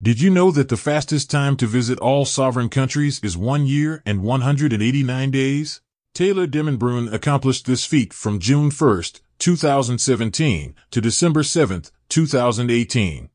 Did you know that the fastest time to visit all sovereign countries is 1 year and 189 days? Taylor Demonbreun accomplished this feat from June 1, 2017 to December 7, 2018.